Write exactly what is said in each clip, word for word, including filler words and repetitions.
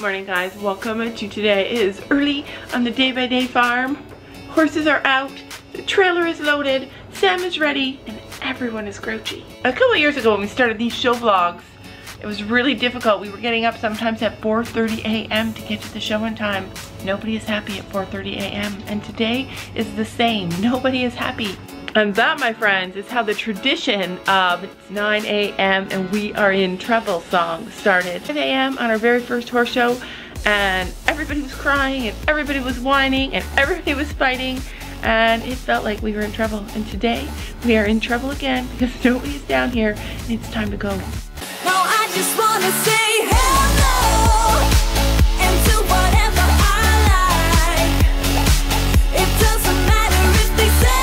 Morning guys, welcome to today. It is early on the day by day farm. Horses are out, the trailer is loaded, Sam is ready, and everyone is grouchy. A couple years ago when we started these show vlogs, it was really difficult. We were getting up sometimes at four thirty a m to get to the show in time. Nobody is happy at four thirty a m and today is the same. Nobody is happy. And that, my friends, is how the tradition of it's nine a m and we are in trouble song started. nine a m on our very first horse show, and everybody was crying and everybody was whining and everybody was fighting, and it felt like we were in trouble. And today we are in trouble again because nobody's down here and it's time to go. No, I just want to say hello and do whatever I like. It doesn't matter if they say.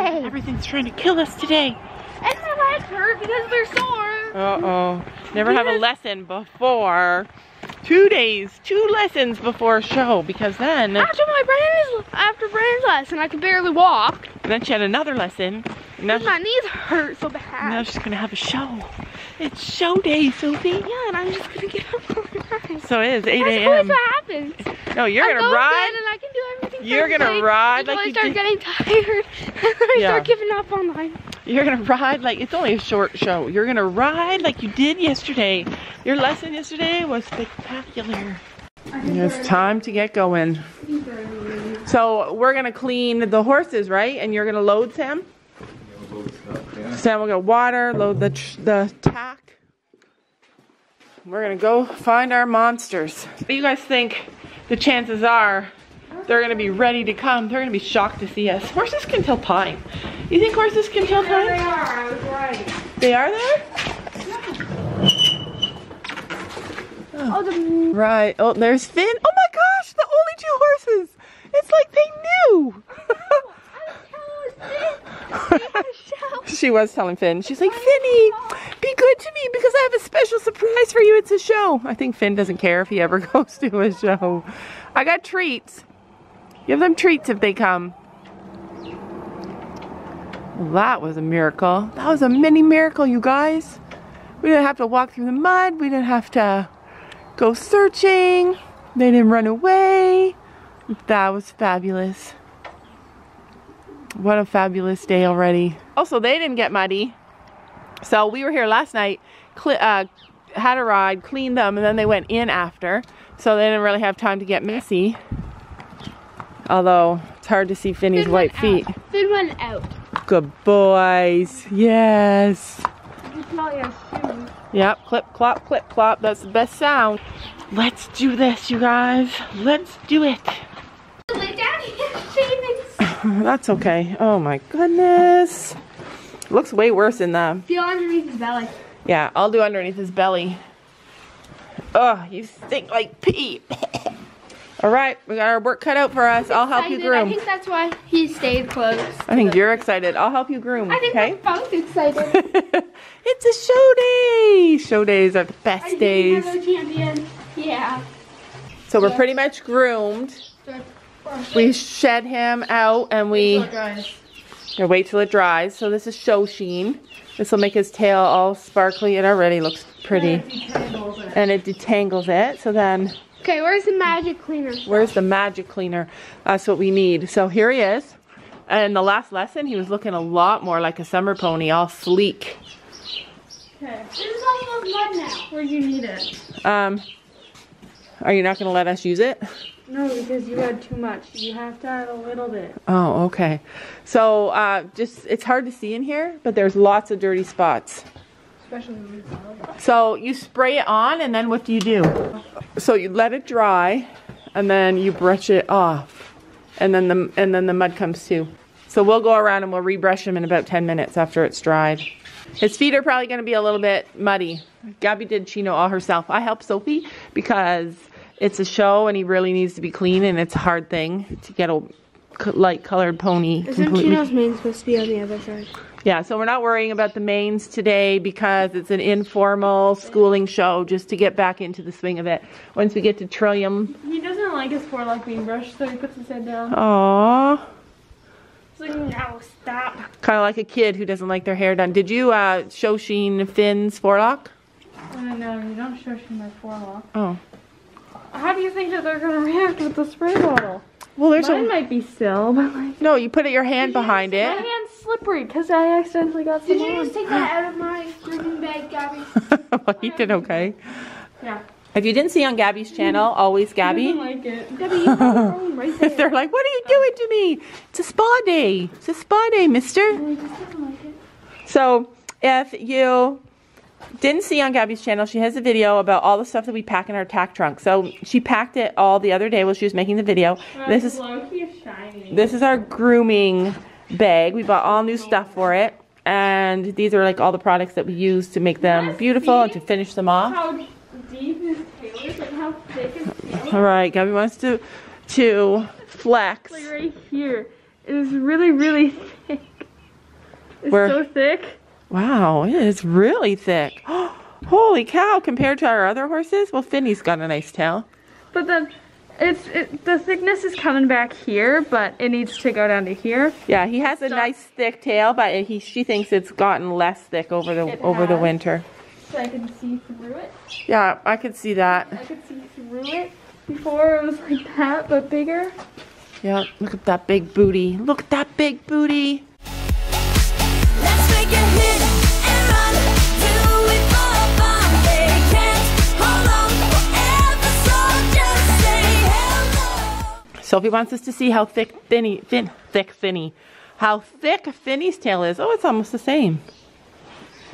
Everything's trying to kill us today. And their legs hurt because they're sore. Uh-oh. Never have a lesson before. Two days, two lessons before a show, because then... After my Brandon's, after Brandon's lesson, I could barely walk. And then she had another lesson. Now my knees hurt so bad. Now she's going to have a show. It's show day, Sophie. Yeah, and I'm just going to get up all night. So it is eight a m That's always what happens. No, you're going to ride. And I can do everything. You're going to ride like you start did. Getting tired. I yeah. start giving up online. You're going to ride like, it's only a short show. You're going to ride like you did yesterday. Your lesson yesterday was spectacular. It's time to get going. So we're going to clean the horses, right? And you're going to load Sam? Sam will get water, load the, tr the tack. We're going to go find our monsters. What do you guys think the chances are they're going to be ready to come? They're going to be shocked to see us. Horses can tell time. You think horses can tell time? Yeah, they are. I was right. They are there? Yeah. Oh. Oh, right. Oh, there's Finn. Oh my gosh, the only two horses. It's like they knew. She was telling Finn. She's like, Finny, be good to me because I have a special surprise for you. It's a show. I think Finn doesn't care if he ever goes to a show. I got treats. Give them treats if they come. Well, that was a miracle. That was a mini miracle, you guys. We didn't have to walk through the mud. We didn't have to go searching. They didn't run away. That was fabulous. What a fabulous day already. Also, they didn't get muddy. So we were here last night, uh, had a ride, cleaned them, and then they went in after. So they didn't really have time to get messy. Although, it's hard to see Finny's Finn white feet. Finn went out. Good boys. Yes. Yep, clip, clop, clip, clop. That's the best sound. Let's do this, you guys. Let's do it. That's okay. Oh my goodness. Looks way worse in them. Feel underneath his belly. Yeah, I'll do underneath his belly. Oh, you stink like pee. All right, we got our work cut out for us. I'll help you groom. I think that's why he stayed close. I think you're excited. I'll help you groom. I think okay? We're both excited. It's a show day. Show days are the best I days. Think we have a champion. Yeah. So yes. We're pretty much groomed. Sure. We shed him out and we wait till it dries. So this is show sheen. This will make his tail all sparkly. It already looks pretty. And it detangles it. So then. Okay, where's the magic cleaner? Where's the magic cleaner? That's what we need. So here he is. And the last lesson, he was looking a lot more like a summer pony, all sleek. Okay, this is almost mud now. Where do you need it? Um, are you not going to let us use it? No, because you had too much. You have to have a little bit. Oh, okay. So, uh, just, it's hard to see in here, but there's lots of dirty spots. Especially when we follow that. So, you spray it on, and then what do you do? So, you let it dry, and then you brush it off. And then the, and then the mud comes too. So, we'll go around and we'll rebrush him in about ten minutes after it's dried. His feet are probably going to be a little bit muddy. Gabby did Chino all herself. I helped Sophie because... it's a show and he really needs to be clean, and it's a hard thing to get a light colored pony. Isn't completely. Chino's mane supposed to be on the other side? Yeah, so we're not worrying about the manes today because it's an informal schooling show just to get back into the swing of it. Once we get to Trillium. He doesn't like his forelock being brushed, so he puts his head down. Aww. No, stop. Kind of like a kid who doesn't like their hair done. Did you uh, show Sheen Finn's forelock? Uh, no, you don't show Sheen my forelock. Oh. How do you think that they're going to react with the spray bottle? Well, there's Mine a... might be still, but like... No, you put it, your hand behind it. My hand's slippery because I accidentally got some Did you just take that out of my sleeping bag, Gabby? Well, you did okay. Yeah. If you didn't see on Gabby's channel, Always Gabby. I don't like it. Gabby, you wrong right there. They're like, what are you doing to me? It's a spa day. It's a spa day, mister. I just don't like it. So, if you didn't see on Gabby's channel, she has a video about all the stuff that we pack in our tack trunk. So, she packed it all the other day while she was making the video. Oh, this is shiny. This is our grooming bag. We bought all new stuff for it. And these are like all the products that we use to make them beautiful and to finish them off. How deep is Taylor's and how thick is Taylor's? All right, Gabby wants to to flex. Like right here, it is really, really thick. It's We're, so thick. Wow, it is really thick. Holy cow! Compared to our other horses, well, Finny's got a nice tail. But then, it's it, the thickness is coming back here, but it needs to go down to here. Yeah, he has a so, nice thick tail, but he she thinks it's gotten less thick over the over has. the winter. So I can see through it. Yeah, I could see that. I could see through it. Before it was like that, but bigger. Yeah, look at that big booty. Look at that big booty. Let's make a hit and run. Do it for fun. They can't hold on forever, so just say hello. Sophie wants us to see how thick Finny, Finn, thick Finny, how thick Finny's tail is. Oh, it's almost the same.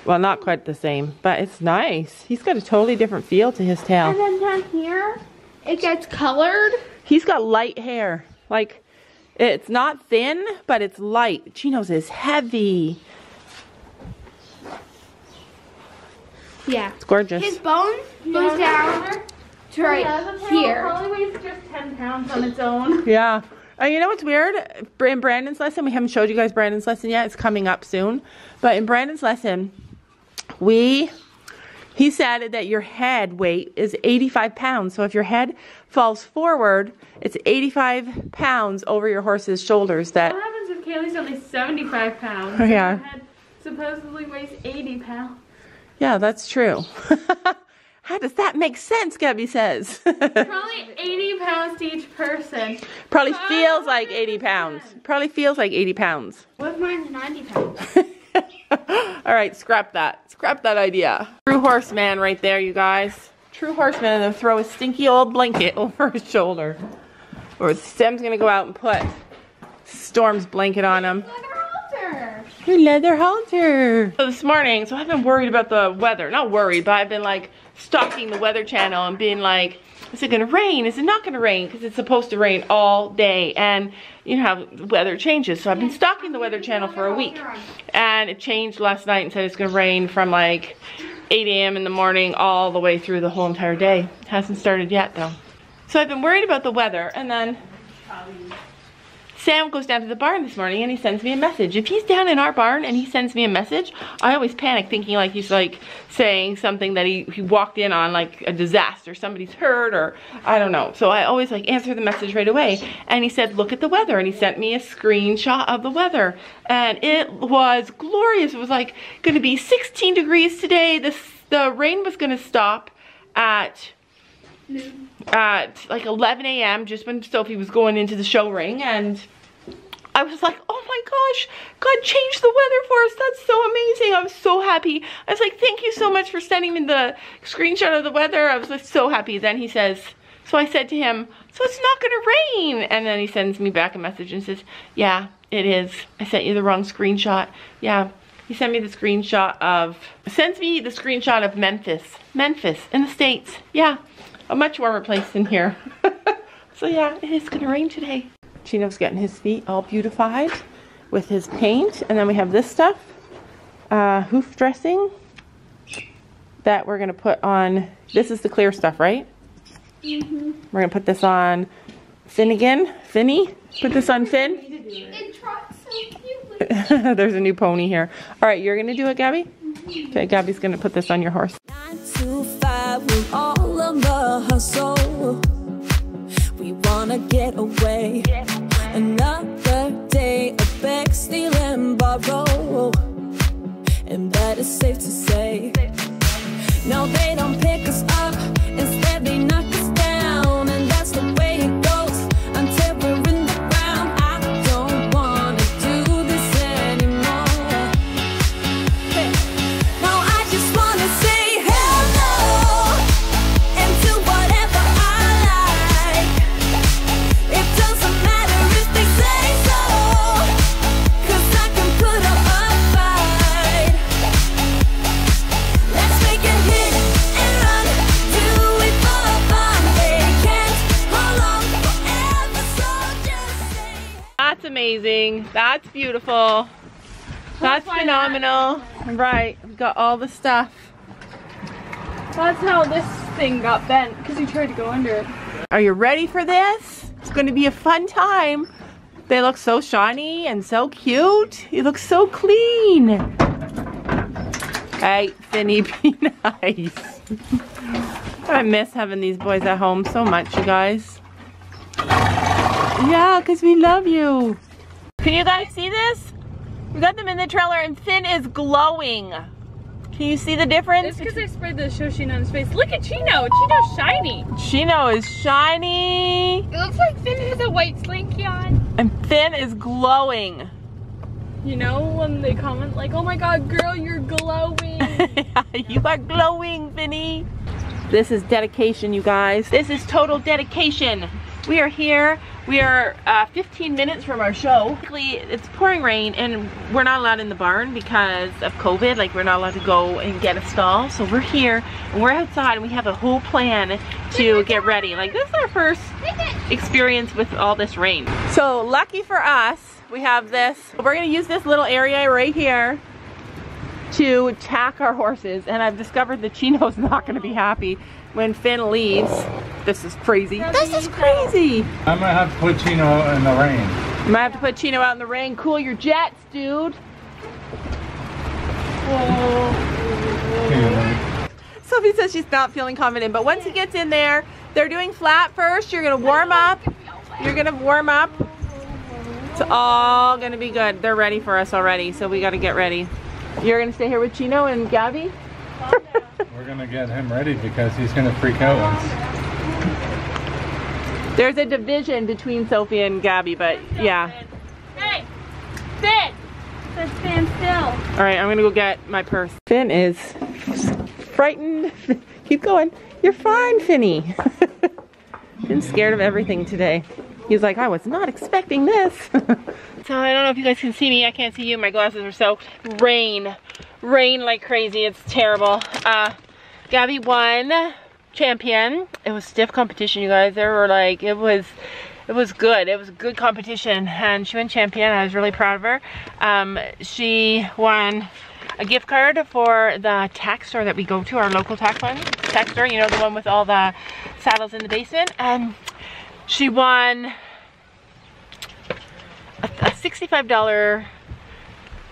Well, not quite the same, but it's nice. He's got a totally different feel to his tail. And then down here, it gets colored. He's got light hair. Like, it's not thin, but it's light. Chino's is heavy. Yeah. It's gorgeous. His bone goes down to right here. Probably weighs just ten pounds on its own. Yeah. Uh, you know what's weird? In Brandon's lesson, we haven't showed you guys Brandon's lesson yet. It's coming up soon. But in Brandon's lesson... We, he said that your head weight is eighty-five pounds. So if your head falls forward, it's eighty-five pounds over your horse's shoulders. That what happens if Kaylee's only seventy-five pounds? Oh, yeah. And her head supposedly weighs eighty pounds. Yeah, that's true. How does that make sense, Gabby says? Probably eighty pounds to each person. Probably oh, feels like eighty pounds. Probably feels like eighty pounds. What if mine's ninety pounds? All right, scrap that. Scrap that idea. True horseman right there, you guys. True horseman, and then throw a stinky old blanket over his shoulder. Or Sam's going to go out and put Storm's blanket on him. Leather halter. Your leather halter. So this morning, so I've been worried about the weather. Not worried, but I've been like stalking the weather channel and being like, is it going to rain? Is it not going to rain? Because it's supposed to rain all day. And you know how the weather changes. So I've been stalking the weather channel for a week. And it changed last night and said it's going to rain from like eight A M in the morning all the way through the whole entire day. It hasn't started yet though. So I've been worried about the weather. And then Sam goes down to the barn this morning and he sends me a message. If he's down in our barn and he sends me a message, I always panic thinking like he's like saying something that he, he walked in on, like a disaster, somebody's hurt or I don't know. So I always like answer the message right away. And he said, look at the weather. And he sent me a screenshot of the weather. And it was glorious. It was like going to be sixteen degrees today. The, the rain was going to stop at... at like eleven A M just when Sophie was going into the show ring, and I was like, oh my gosh, God changed the weather for us. That's so amazing. I was so happy. I was like, thank you so much for sending me the screenshot of the weather. I was like, so happy. Then he says, so I said to him, so it's not gonna rain. And then he sends me back a message and says, yeah, it is. I sent you the wrong screenshot. Yeah. He sent me the screenshot of, sends me the screenshot of Memphis. Memphis in the States. Yeah. A much warmer place than here. So yeah, it is gonna rain today. Chino's getting his feet all beautified with his paint. And then we have this stuff, uh, hoof dressing that we're gonna put on. This is the clear stuff, right? Mm-hmm. We're gonna put this on Finn again. Finny, put this on Finn. It trots so cutely. There's a new pony here. All right, you're gonna do it, Gabby? Mm-hmm. Okay, Gabby's gonna put this on your horse. All of the hustle, we wanna get away, get away. Another day of steal and borrow, and that is safe to say. No, they don't pick us up, instead they knock us down, and that's the way it goes until we're in the ground. I don't wanna do this anymore. Hey. No, I just wanna say hello and do whatever I like. It doesn't matter if they say so, 'cause I can put up a fight. Let's make a hit and run, do it for fun. They can't hold on forever, so just say. That's amazing. That's beautiful. That's phenomenal. Right, we've got all the stuff. That's how this thing got bent, because he tried to go under it. Are you ready for this? It's going to be a fun time. They look so shiny and so cute. You look so clean. Hey, Finny, be nice. I miss having these boys at home so much, you guys. Yeah, because we love you. Can you guys see this? We got them in the trailer and Finn is glowing. Can you see the difference? It's because I sprayed the Shoshino on his face. Look at Chino. Chino's shiny. Chino is shiny It looks like Finn has a white slinky on. and Finn is glowing. You know when they comment like, oh my god, girl, you're glowing. You are glowing, Finny. This is dedication, you guys. This is total dedication. We are here. We are uh, fifteen minutes from our show. Basically, it's pouring rain and we're not allowed in the barn because of COVID. Like, we're not allowed to go and get a stall. So we're here and we're outside and we have a whole plan to get ready. Like, this is our first experience with all this rain. So lucky for us, we have this. We're gonna use this little area right here to tack our horses. And I've discovered that Chino's not gonna be happy when Finn leaves. This is crazy. This is crazy. I'm gonna have to put Chino out in the rain. You might have to put Chino out in the rain. Cool your jets, dude. Whoa. Sophie says she's not feeling confident, but once he gets in there, they're doing flat first. You're gonna warm up. You're gonna warm up. It's all gonna be good. They're ready for us already, so we gotta get ready. You're gonna stay here with Chino and Gabby? We're gonna get him ready because he's gonna freak out once. There's a division between Sophie and Gabby, but yeah. Hey, Finn! Let's stand still. All right, I'm gonna go get my purse. Finn is frightened. Keep going. You're fine, Finny. Finn's scared of everything today. He's like, I was not expecting this. So I don't know if you guys can see me. I can't see you. My glasses are soaked. Rain. Rain like crazy. It's terrible. Uh, Gabby won. Champion. It was stiff competition, you guys. There were like, it was it was good. It was good competition and she won champion. I was really proud of her. Um, she won a gift card for the tack store that we go to, our local tack one, tack store, you know, the one with all the saddles in the basement. Um, she won a, a sixty-five dollar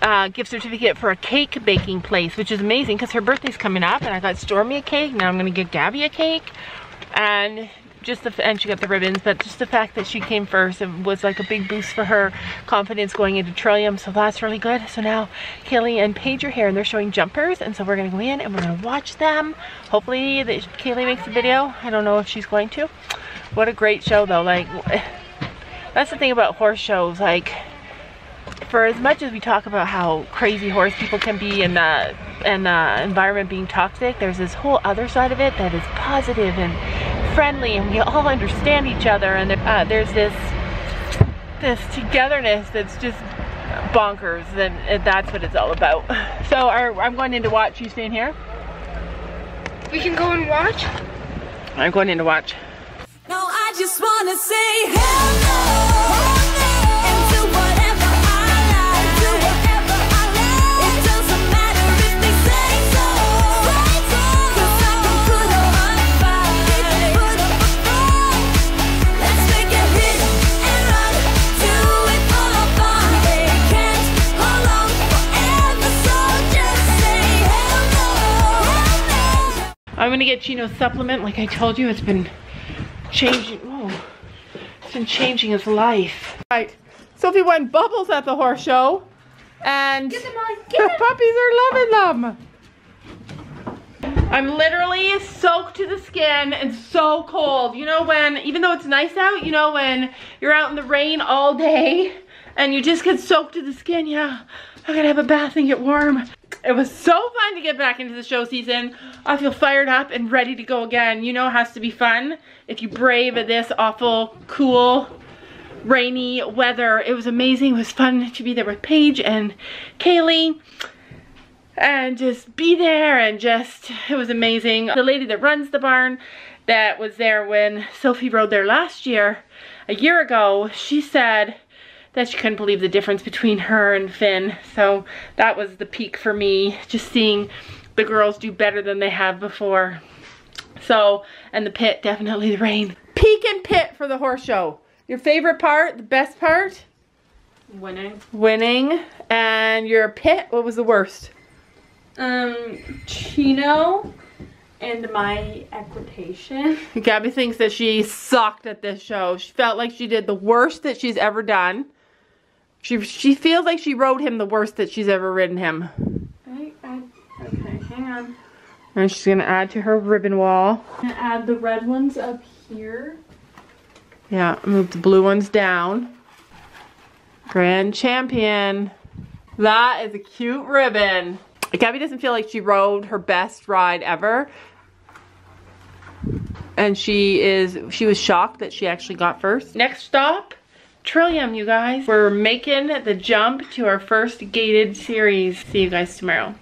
Uh, gift certificate for a cake baking place, which is amazing because her birthday's coming up, and I got Stormy a cake. Now I'm gonna give Gabby a cake, and just the and she got the ribbons. But just the fact that she came first, it was like a big boost for her confidence going into Trillium. So that's really good. So now Kaylee and Paige are here, and they're showing jumpers, and so we're gonna go in and we're gonna watch them. Hopefully that Kaylee makes a video. I don't know if she's going to. What a great show though! Like, that's the thing about horse shows, like. For as much as we talk about how crazy horse people can be and the, and the environment being toxic, there's this whole other side of it that is positive and friendly, and we all understand each other, and uh, there's this this togetherness that's just bonkers, and, and that's what it's all about. So our, I'm going in to watch. You staying here? We can go and watch? I'm going in to watch. No, I just want to say hello. I'm gonna get Chino's supplement. Like I told you, it's been changing. Whoa, it's been changing his life. Right, Sophie won bubbles at the horse show. And get them on, get the puppies are loving them. I'm literally soaked to the skin and so cold. You know when, even though it's nice out, you know when you're out in the rain all day and you just get soaked to the skin, yeah. I gotta have a bath and get warm. It was so fun to get back into the show season. I feel fired up and ready to go again. You know it has to be fun if you brave this awful, cool, rainy weather. It was amazing. It was fun to be there with Paige and Kaylee and just be there and just, it was amazing. The lady that runs the barn that was there when Sophie rode there last year, a year ago, she said that she couldn't believe the difference between her and Finn. So that was the peak for me, just seeing the girls do better than they have before. So, and the pit, definitely the rain. Peak and pit for the horse show. Your favorite part, the best part? Winning. Winning. And your pit, what was the worst? Um, Chino and my equitation. Gabby thinks that she sucked at this show. She felt like she did the worst that she's ever done. She she feels like she rode him the worst that she's ever ridden him. I, I, okay, hang on. And she's gonna add to her ribbon wall. I'm gonna add the red ones up here. Yeah, move the blue ones down. Grand champion. That is a cute ribbon. Gabby doesn't feel like she rode her best ride ever. And she is, she was shocked that she actually got first. Next stop, Trillium, you guys. We're making the jump to our first gated series. See you guys tomorrow.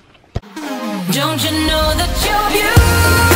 Don't you know that you're beautiful?